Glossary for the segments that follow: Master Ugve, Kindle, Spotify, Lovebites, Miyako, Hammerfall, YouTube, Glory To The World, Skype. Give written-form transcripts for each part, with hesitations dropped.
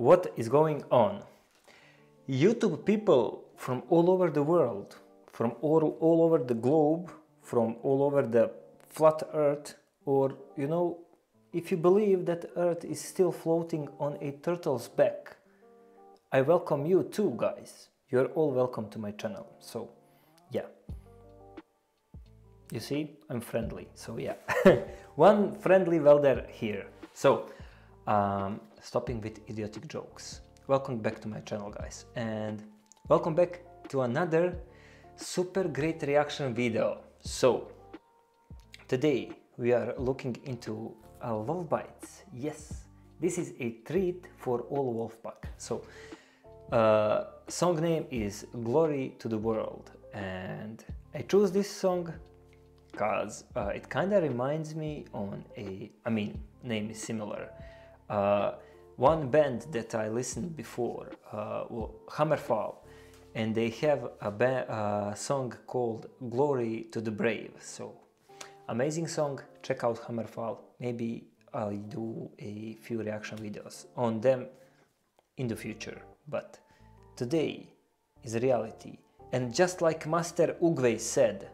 what is going on. YouTube people from all over the world, from all over the globe, from all over the flat earth, or, you know, if you believe that earth is still floating on a turtle's back, I welcome you too, guys. You're all welcome to my channel. So, yeah. You see, I'm friendly, so yeah. One friendly welder here. So, stopping with idiotic jokes. Welcome back to my channel, guys. And welcome back to another super great reaction video. So, today we are looking into Lovebites. Yes, this is a treat for all Wolfpack. So, song name is Glory To The World. And I chose this song because it kind of reminds me on a, I mean, name is similar. One band that I listened before, Hammerfall, and they have a song called Glory To The Brave. So, amazing song, check out Hammerfall. Maybe I'll do a few reaction videos on them in the future. But today is reality. And just like Master Ugve said,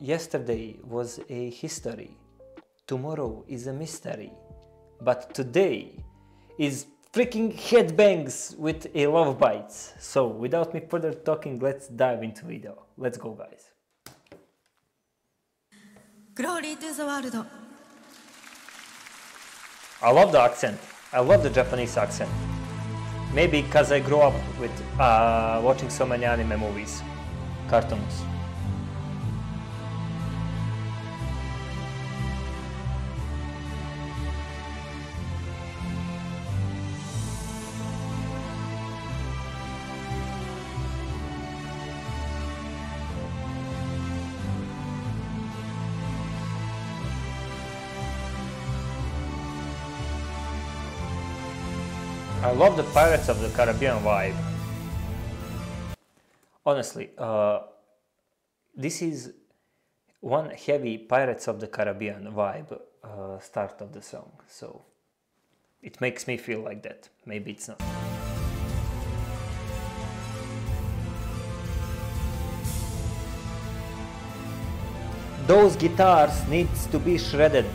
yesterday was a history, tomorrow is a mystery, but today is freaking headbangs with a Lovebites. So without me further talking, let's dive into video. Let's go, guys. Glory to the world. I love the accent. I love the Japanese accent. Maybe because I grew up with watching so many anime movies, cartoons. I love the Pirates of the Caribbean vibe. Honestly, this is one heavy Pirates of the Caribbean vibe start of the song, so it makes me feel like that. Maybe it's not. Those guitars needs to be shredded.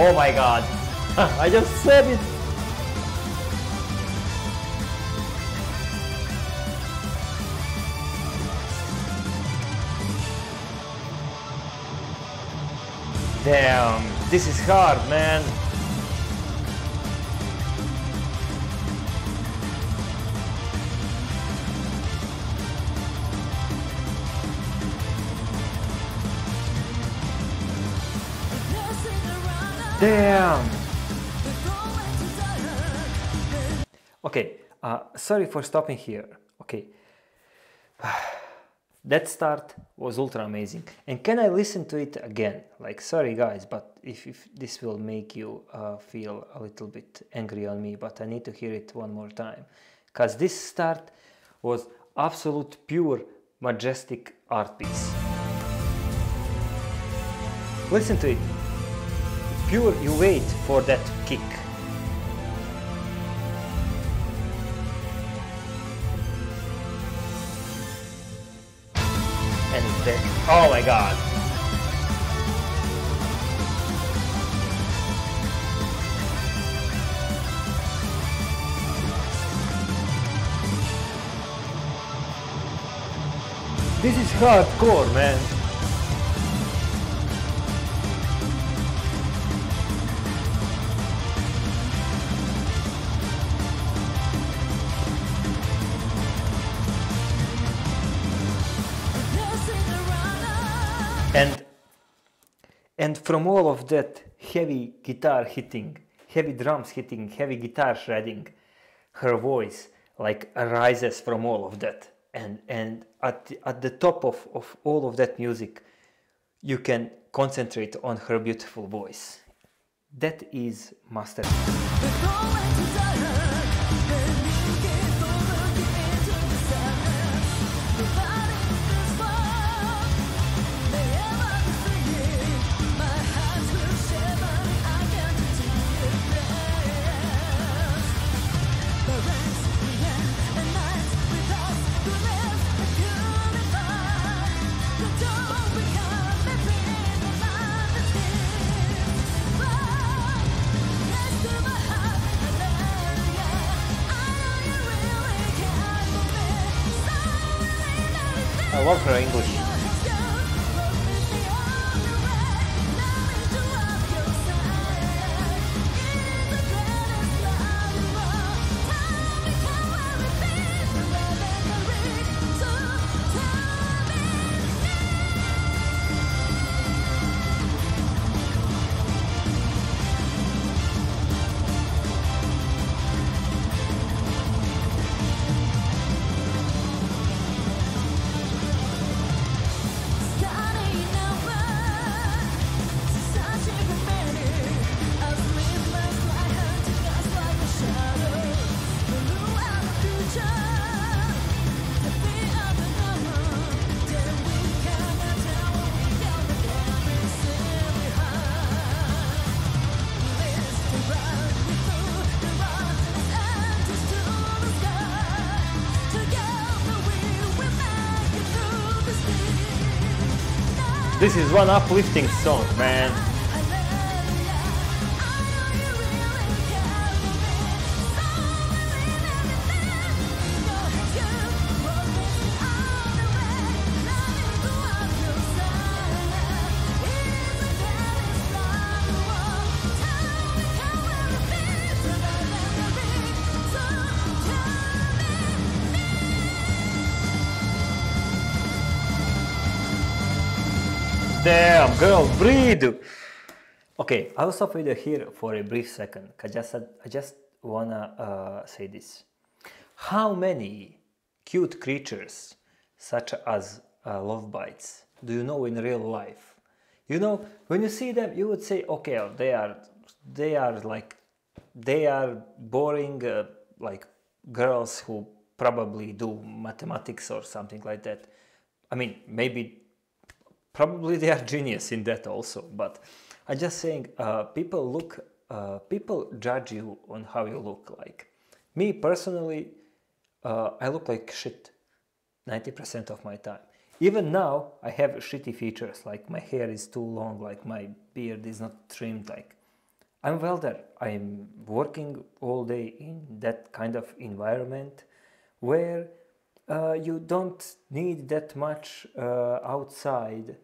Oh my god, I just said it! Damn, this is hard, man! Damn! Okay, sorry for stopping here. Okay, that start was ultra amazing. And can I listen to it again? Like, sorry guys, but if this will make you feel a little bit angry on me, but I need to hear it one more time. Because this start was absolute pure majestic art piece. Listen to it. Pure, you wait for that kick. And then, oh my god. This is hardcore, man. And from all of that heavy guitar hitting, heavy drums hitting, heavy guitar shredding, her voice like arises from all of that. And at the top of all of that music, you can concentrate on her beautiful voice. That is masterpiece. love her English. This is one uplifting song, man. Damn, girl, breathe! Okay, I'll stop video here for a brief second. I just wanna say this. How many cute creatures, such as Lovebites, do you know in real life? You know, when you see them, you would say, okay, oh, they are boring, like girls who probably do mathematics or something like that. I mean, maybe. Probably they are genius in that also, but I'm just saying people judge you on how you look like. Me personally, I look like shit 90% of my time. Even now, I have shitty features, like my hair is too long, like my beard is not trimmed, like I'm welder. I'm working all day in that kind of environment where you don't need that much outside,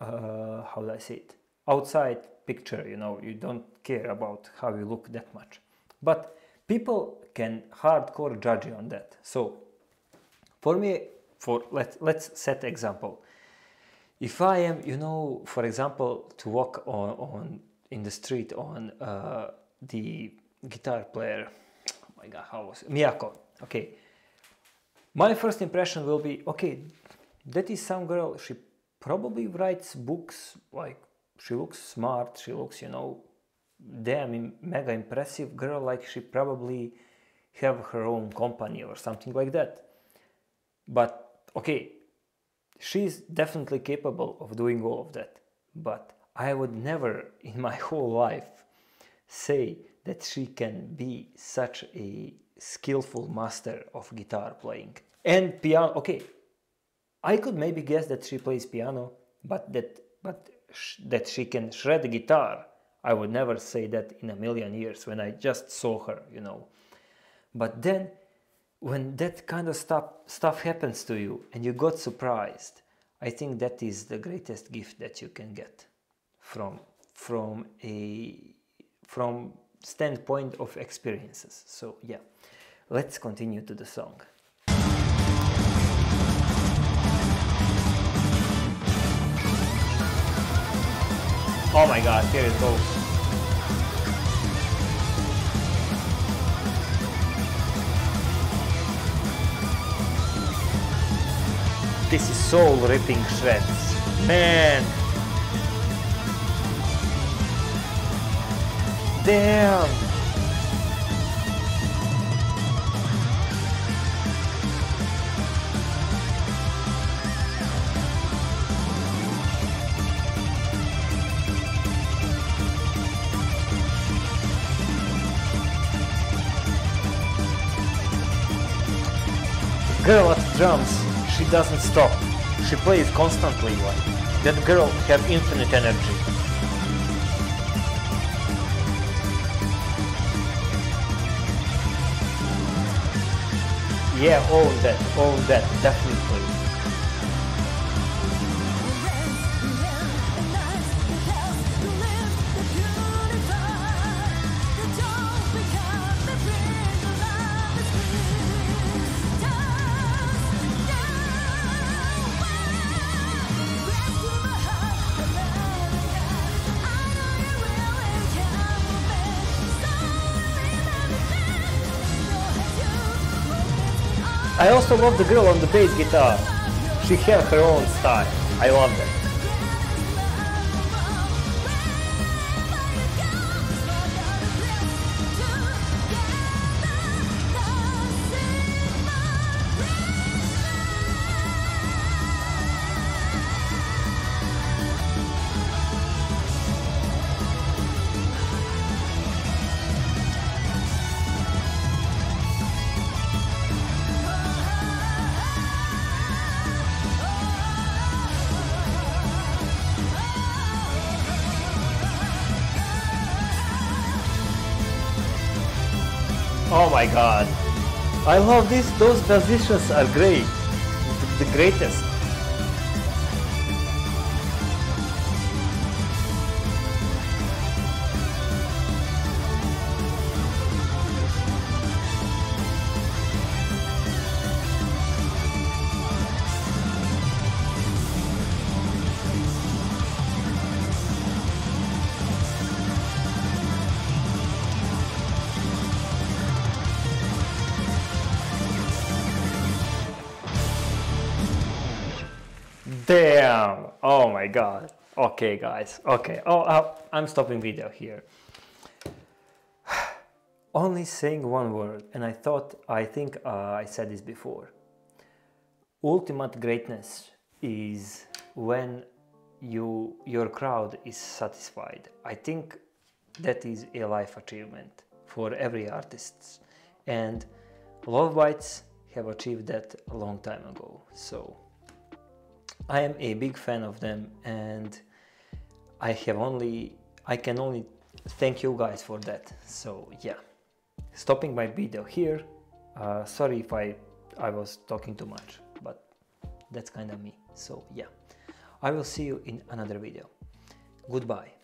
how do I say it, outside picture, you know, you don't care about how you look that much. But people can hardcore judge you on that. So, for me, let's set example. If I am, you know, for example, to walk on in the street on the guitar player, oh my god, how was it? Miyako, okay. My first impression will be, okay, that is some girl, she probably writes books, like, she looks smart, she looks, you know, damn, mega impressive girl, like, she probably have her own company or something like that. But, okay, she's definitely capable of doing all of that, but I would never in my whole life say that she can be such a skillful master of guitar playing and piano. Okay, I could maybe guess that she plays piano, but that she can shred guitar, I would never say that in a million years when I just saw her, you know. But then when that kind of stuff happens to you and you got surprised, I think that is the greatest gift that you can get from standpoint of experiences. So yeah, let's continue to the song. Oh my god, here it goes. This is soul ripping shreds, man. Damn! Girl at drums, she doesn't stop. She plays constantly. That girl have infinite energy. Yeah, all that, definitely. I also love the girl on the bass guitar. She had her own style. I love that. Oh my god, I love this, those musicians are great, the greatest. Damn! Oh my god. Okay guys, okay. Oh, I'm stopping video here. Only saying one word, and I think I said this before. Ultimate greatness is when your crowd is satisfied. I think that is a life achievement for every artist. And Lovebites have achieved that a long time ago. So I am a big fan of them, and I can only thank you guys for that. So yeah, stopping my video here. Sorry if I was talking too much, but that's kind of me. So yeah, I will see you in another video. Goodbye.